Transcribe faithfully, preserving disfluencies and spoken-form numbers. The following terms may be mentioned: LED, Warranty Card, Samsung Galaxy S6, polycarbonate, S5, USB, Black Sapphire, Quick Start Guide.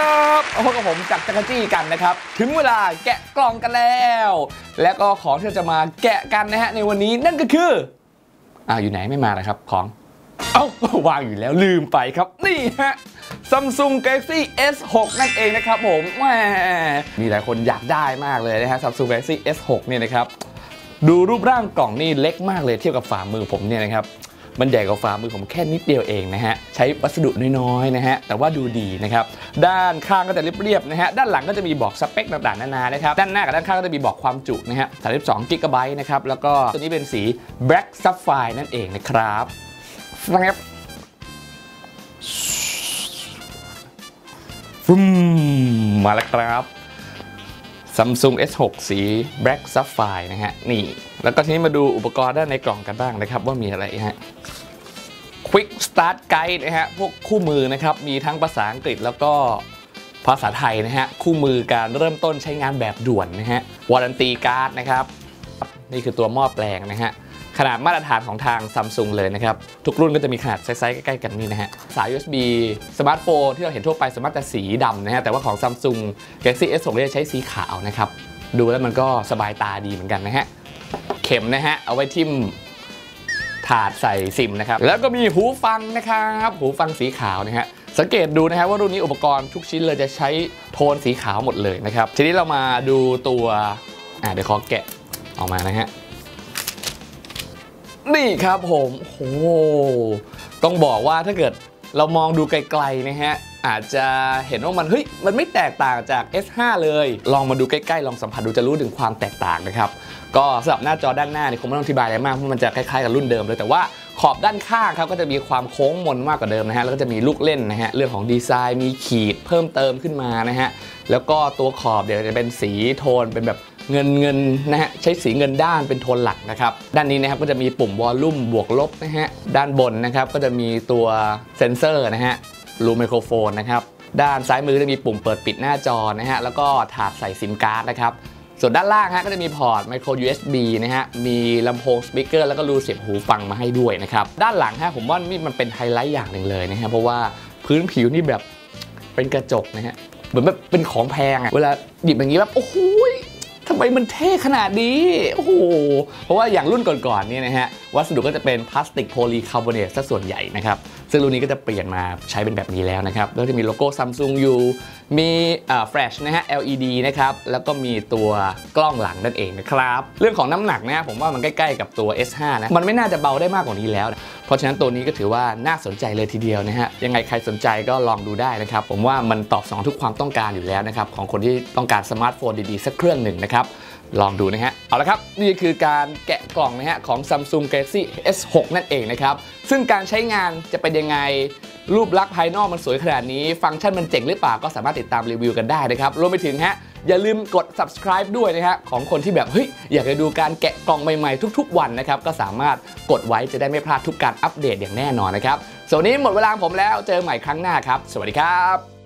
ครับพบกับผมจากจักรจี้กันนะครับถึงเวลาแกะกล่องกันแล้วและก็ของที่จะมาแกะกันนะฮะในวันนี้นั่นก็คืออ้าวอยู่ไหนไม่มาเลยครับของเอ้าวางอยู่แล้วลืมไปครับนี่ฮะ Samsung Galaxy เอส หก นั่นเองนะครับผมแหมมีหลายคนอยากได้มากเลยนะฮะ Samsung Galaxy เอส หก เนี่ยนะครับดูรูปร่างกล่องนี่เล็กมากเลยเทียบกับฝ่ามือผมเนี่ยนะครับมันใหญ่กว่าฝ่ามือผมแค่นิดเดียวเองนะฮะใช้วัสดุน้อยๆนะฮะแต่ว่าดูดีนะครับด้านข้างก็จะเรียบๆนะฮะด้านหลังก็จะมีบอกสเปคต่างๆนานานะครับด้านหน้ากับด้านข้างก็จะมีบอกความจุนะฮะสามสิบสองกิกะไบต์นะครับแล้วก็ตัวนี้เป็นสี Black Sapphire นั่นเองนะครับนะครับฟุ้มมาแล้วครับSamsung เอส หก สี Black Sapphire นะฮะนี่แล้วก็ทีนี้มาดูอุปกรณ์ด้านในกล่องกันบ้างนะครับว่ามีอะไรฮะ Quick Start Guide นะฮะพวกคู่มือนะครับมีทั้งภาษาอังกฤษแล้วก็ภาษาไทยนะฮะคู่มือการเริ่มต้นใช้งานแบบด่วนนะฮะ Warranty Card นะครับนี่คือตัวหม้อแปลงนะฮะขนาดมาตรฐานของทาง Samsung เลยนะครับทุกรุ่นก็จะมีขนาดไซส์ใกล้ๆกันนี่นะฮะสาย ยู เอส บี สมาร์ทโฟนที่เราเห็นทั่วไปสามารถจะสีดำนะฮะแต่ว่าของ Samsung Galaxy เอส หก เนี่ยใช้สีขาวนะครับดูแล้วมันก็สบายตาดีเหมือนกันนะฮะเข็มนะฮะเอาไว้ทิ่มถาดใส่ซิมนะครับแล้วก็มีหูฟังนะครับหูฟังสีขาวนะฮะสังเกตดูนะฮะว่ารุ่นนี้อุปกรณ์ทุกชิ้นเลยจะใช้โทนสีขาวหมดเลยนะครับทีนี้เรามาดูตัวอ่ะเดี๋ยวขอแกะออกมานะฮะนี่ครับผมโอ้ต้องบอกว่าถ้าเกิดเรามองดูไกลๆนะฮะอาจจะเห็นว่ามันเฮ้ยมันไม่แตกต่างจาก เอส ห้า เลยลองมาดูใกล้ๆลองสัมผัสดูจะรู้ถึงความแตกต่างนะครับก็สำหรับหน้าจอด้านหน้านี่คงไม่ต้องอธิบายอะไรมากเพราะมันจะคล้ายๆกับรุ่นเดิมเลยแต่ว่าขอบด้านข้างครับก็จะมีความโค้งมนมากกว่าเดิมนะฮะแล้วก็จะมีลูกเล่นนะฮะเรื่องของดีไซน์มีขีดเพิ่มเติมขึ้นมานะฮะแล้วก็ตัวขอบเดี๋ยวจะเป็นสีโทนเป็นแบบเงินเงินนะฮะใช้สีเงินด้านเป็นโทนหลักนะครับด้านนี้นะครับก็จะมีปุ่มวอลลุ่มบวกลบนะฮะด้านบนนะครับก็จะมีตัวเซ็นเซอร์นะฮะรูไมโครโฟนนะครับด้านซ้ายมือจะมีปุ่มเปิดปิดหน้าจอนะฮะแล้วก็ถาดใส่ซิมการ์ดนะครับส่วนด้านล่างฮะก็จะมีพอร์ตไมโคร ยู เอส บี นะฮะมีลำโพงสปีกเกอร์แล้วก็รูเสียบหูฟังมาให้ด้วยนะครับด้านหลังฮะผมว่านี่มันเป็นไฮไลท์อย่างหนึ่งเลยนะฮะเพราะว่าพื้นผิวนี่แบบเป็นกระจกนะฮะเหมือนแบบเป็นของแพงอะเวลาหยิบอย่างนี้แบบโอ้โหทำไมมันเท่ขนาดนี้โอ้โหเพราะว่าอย่างรุ่นก่อนๆเนี่ยนะฮะวัสดุก็จะเป็นพลาสติกโพลีคาร์บอเนตซะส่วนใหญ่นะครับซึ่งรุ่นนี้ก็จะเปลี่ยนมาใช้เป็นแบบนี้แล้วนะครับแล้วจะมีโลโก้ Samsung อยู่มีแฟลชนะฮะ แอล อี ดี นะครับแล้วก็มีตัวกล้องหลังนั่นเองนะครับเรื่องของน้ำหนักนะผมว่ามันใกล้ๆกับตัว เอส ห้า นะมันไม่น่าจะเบาได้มากกว่านี้แล้วเพราะฉะนั้นตัวนี้ก็ถือว่าน่าสนใจเลยทีเดียวนะฮะยังไงใครสนใจก็ลองดูได้นะครับผมว่ามันตอบสนองทุกความต้องการอยู่แล้วนะครับของคนที่ต้องการสมาร์ทโฟนดีๆสักเครื่องหนึ่งนะครับลองดูนะฮะเอาละครับนี่คือการแกะกล่องนะฮะของ Samsung Galaxy เอส หก นั่นเองนะครับซึ่งการใช้งานจะเป็นยังไงรูปลักษณ์ภายนอกมันสวยขนาดนี้ฟังก์ชันมันเจ๋งหรือเปล่าก็สามารถติดตามรีวิวกันได้นะครับรวมไปถึงฮะอย่าลืมกด subscribe ด้วยนะฮะของคนที่แบบเฮ้ยอยากจะดูการแกะกล่องใหม่ๆทุกๆวันนะครับก็สามารถกดไว้จะได้ไม่พลาดทุกการอัปเดตอย่างแน่นอนนะครับส่วนนี้หมดเวลาผมแล้วเจอใหม่ครั้งหน้าครับสวัสดีครับ